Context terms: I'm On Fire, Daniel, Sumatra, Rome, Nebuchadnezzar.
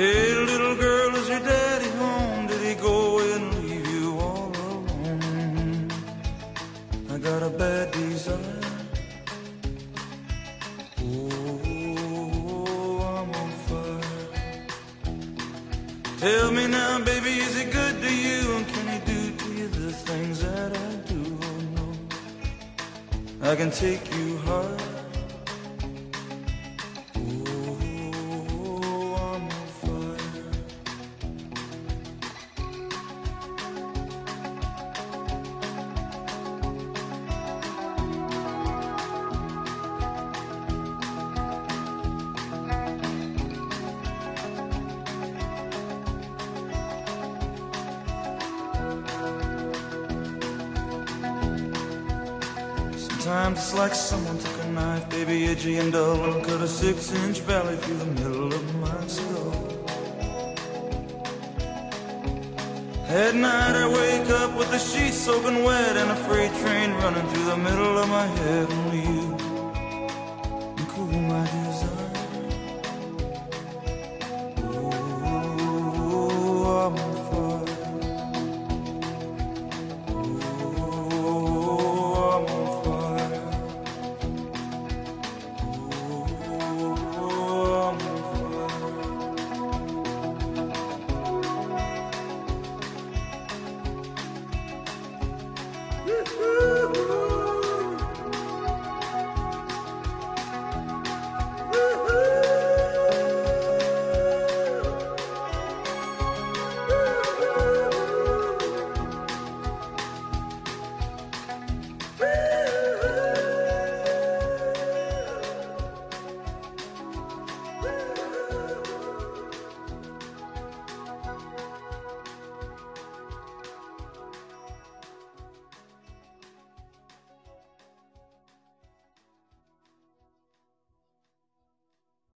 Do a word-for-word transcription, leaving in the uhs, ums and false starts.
Hey, little girl, is your daddy home? Did he go and leave you all alone? I got a bad desire. Oh, I'm on fire. Tell me now, baby, is it good to you? And can he do to you the things that I do? Oh, no, I can take you high. Sometimes it's like someone took a knife, baby, edgy and dull, and cut a six-inch valley through the middle of my skull. At night I wake up with the sheets soaking wet and a freight train running through the middle of my head. Only you